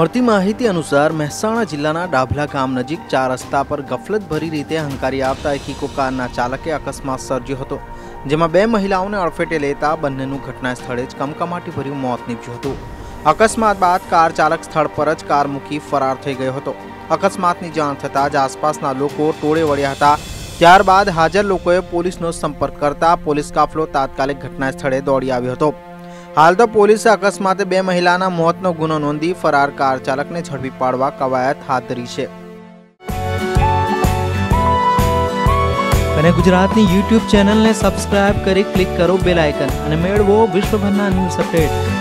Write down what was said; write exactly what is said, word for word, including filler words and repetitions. મળતી માહિતી અનુસાર મહેસાણા જિલ્લાના ડાભલા ગામ નજીક ચાર રસ્તા પર ગફલતભરી રીતે હંકારી આવતા એક ઇકો કારના ચાલકે અકસ્માત સર્જ્યો હતો, જેમાં બે મહિલાઓને અડફેટે લેતા બંનેનું ઘટના સ્થળે જ કમકમાટીભર્યું મોત નીપજ્યું હતું। અકસ્માત બાદ કાર ચાલક સ્થળ પર જ કાર મૂકી ફરાર થઈ ગયો હતો। અકસ્માતની જાણ થતાં જ આસપાસના લોકો ટોળે વળ્યા હતા। ત્યારબાદ હાજર લોકોએ પોલીસનો સંપર્ક કરતા પોલીસ કાફલો તાત્કાલિક ઘટના સ્થળે દોડી આવ્યો હતો। हाल तो पुलिस अकस्माते बे महिलाना मौतनो गुनो नोंधी फरार कार चालक ने झड़पी पाड़वा कवायत हाथ धरी छे। अने गुजरातनी यूट्यूब चैनल ने सब्सक्राइब करी क्लिक करो बेल आइकन अने मेळवो विश्वभरना न्यूज अपडेट।